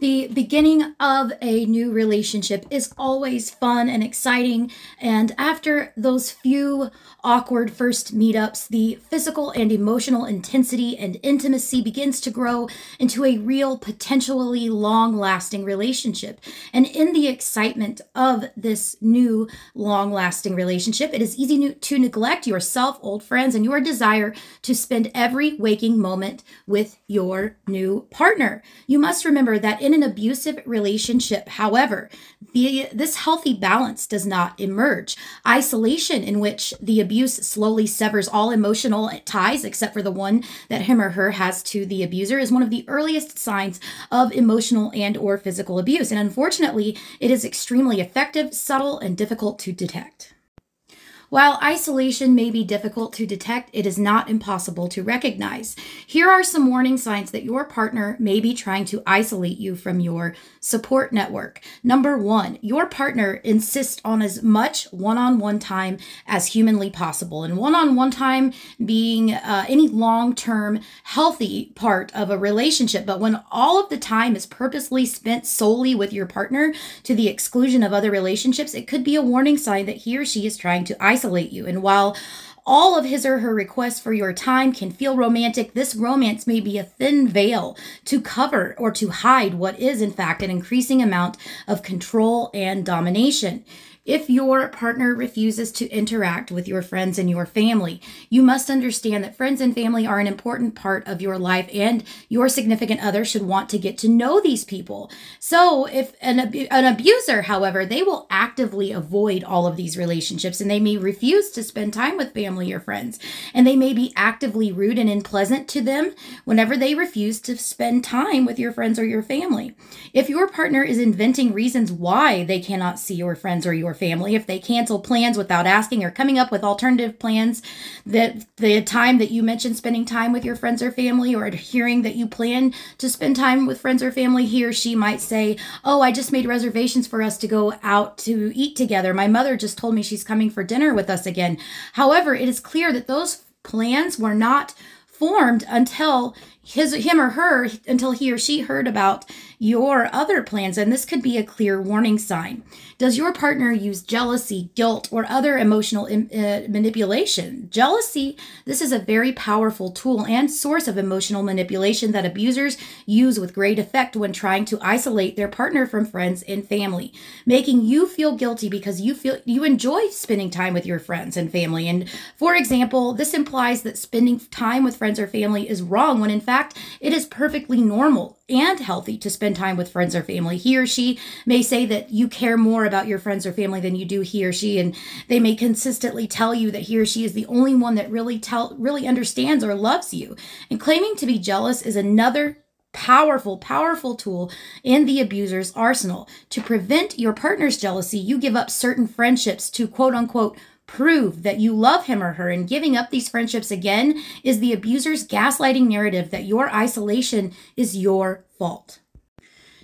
The beginning of a new relationship is always fun and exciting, and after those few awkward first meetups, the physical and emotional intensity and intimacy begins to grow into a real, potentially long-lasting relationship. And in the excitement of this new, long-lasting relationship, it is easy to neglect yourself, old friends, and your desire to spend every waking moment with your new partner. You must remember that in an abusive relationship, however, this healthy balance does not emerge. Isolation, in which the abuse slowly severs all emotional ties, except for the one that him or her has to the abuser, is one of the earliest signs of emotional and or physical abuse. And unfortunately, it is extremely effective, subtle, and difficult to detect. While isolation may be difficult to detect, it is not impossible to recognize. Here are some warning signs that your partner may be trying to isolate you from your support network. Number one, your partner insists on as much one-on-one time as humanly possible. And one-on-one time being any long-term healthy part of a relationship. But when all of the time is purposely spent solely with your partner to the exclusion of other relationships, it could be a warning sign that he or she is trying to isolate you. And while all of his or her requests for your time can feel romantic, this romance may be a thin veil to cover or to hide what is, in fact, an increasing amount of control and domination. If your partner refuses to interact with your friends and your family, you must understand that friends and family are an important part of your life, and your significant other should want to get to know these people. So if an abuser, however, they will actively avoid all of these relationships, and they may refuse to spend time with family or friends, and they may be actively rude and unpleasant to them whenever they refuse to spend time with your friends or your family. If your partner is inventing reasons why they cannot see your friends or your family, if they cancel plans without asking or coming up with alternative plans, that the time that you mentioned spending time with your friends or family, or hearing that you plan to spend time with friends or family, he or she might say, "Oh, I just made reservations for us to go out to eat together. My mother just told me she's coming for dinner with us again." However, it is clear that those plans were not formed until until he or she heard about your other plans, and this could be a clear warning sign. Does your partner use jealousy, guilt, or other emotional manipulation? Jealousy, this is a very powerful tool and source of emotional manipulation that abusers use with great effect when trying to isolate their partner from friends and family, making you feel guilty because you enjoy spending time with your friends and family. And for example, this implies that spending time with friends or family is wrong, when in fact, it is perfectly normal and healthy to spend time with friends or family. He or she may say that you care more about your friends or family than you do he or she, and they may consistently tell you that he or she is the only one that really understands or loves you. And claiming to be jealous is another powerful tool in the abuser's arsenal. To prevent your partner's jealousy, you give up certain friendships to quote-unquote prove that you love him or her, and giving up these friendships again is the abuser's gaslighting narrative that your isolation is your fault.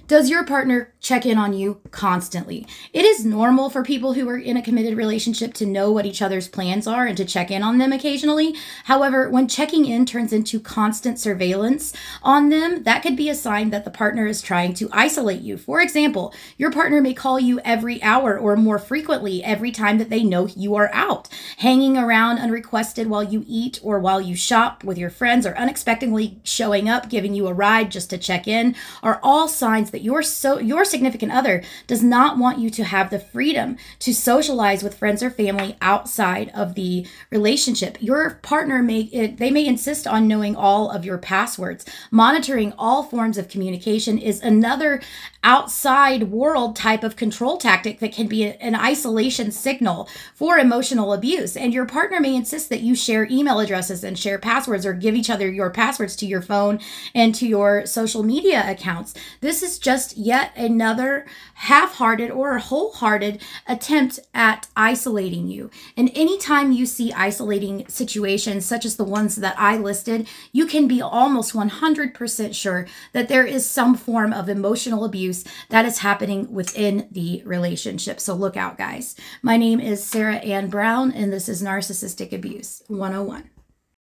Does your partner check in on you constantly? It is normal for people who are in a committed relationship to know what each other's plans are and to check in on them occasionally. However, when checking in turns into constant surveillance on them, that could be a sign that the partner is trying to isolate you. For example, your partner may call you every hour or more frequently every time that they know you are out, hanging around unrequested while you eat or while you shop with your friends, or unexpectedly showing up, giving you a ride just to check in, are all signs that your significant other does not want you to have the freedom to socialize with friends or family outside of the relationship. Your partner may insist on knowing all of your passwords. Monitoring all forms of communication is another outside world type of control tactic that can be an isolation signal for emotional abuse. And your partner may insist that you share email addresses and share passwords, or give each other your passwords to your phone and to your social media accounts. This is just yet another half-hearted or wholehearted attempt at isolating you. And anytime you see isolating situations such as the ones that I listed, you can be almost 100% sure that there is some form of emotional abuse that is happening within the relationship. So look out, guys. My name is Sara Ann Brown, and this is Narcissistic Abuse 101.